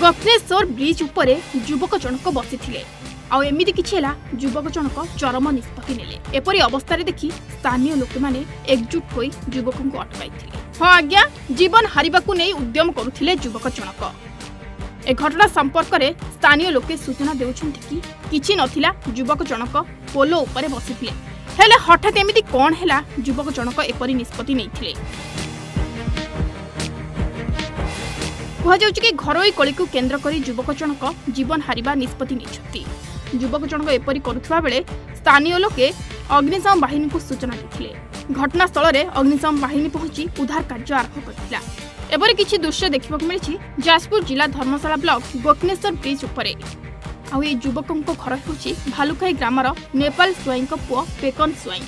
गखनेश्वर bridge उपरे युवक जनक बसीथिले आ एमिति किछि हला युवक जनक चरम निष्पत्ति नेले। एपरि अवस्था देखि स्थानीय लोक माने एकजुट होई युवकक अटकाइथिले। हां आज्ञा जीवन हारिबाकू नै उद्यम करुथिले युवक जनक। ए घटना संपर्क रे स्थानीय लोके सूचना देउछन्थि कि किछि नथिला युवक जनक पोलो उपरे बसीथिले। हेले हठात एमिति कोन हला युवक जनक एपरि निष्पत्ति नैथिले। कहुच कि घरोई कली को केन्द्र करी युवक जनक जीवन हारिबा निष्पत्ति नहीं। युवक जनक एपरी करुवा बेले स्थानीय लोके अग्निशम बाहिनी को सूचना देते। घटनास्थल में अग्निशम बाहिनी पहुंची उद्धार कार्य आरंभ करथिला। एपरी किछि दृश्य देखा मिली जाजपुर जिला धर्मशाला ब्लॉक गोकनेश्वर ब्रिज उपर। आ युवक घर होछि भालुखाई ग्रामर नेपाल स्वाईं पुओ पेकन स्वाईं।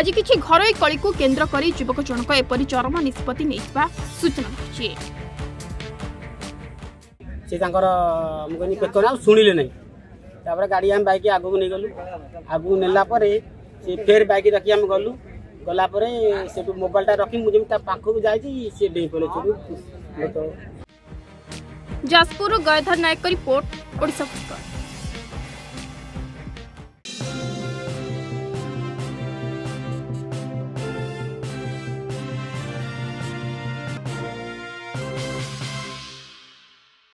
आज किछि घरोई कली को केन्द्र करी युवक जनक एपरी चरम निष्पत्ति नैथिबा सूचना मिली। सी मुझे पेकन आ शुणिले ना तापर गाड़ी आम बैक आगू नहीं गलु। आगू नेलापर सी फेर बैक रखी आम गलु। गलापर से मोबाइलटा रखी मुझे पाखक जापुर। गयधर नायक रिपोर्ट।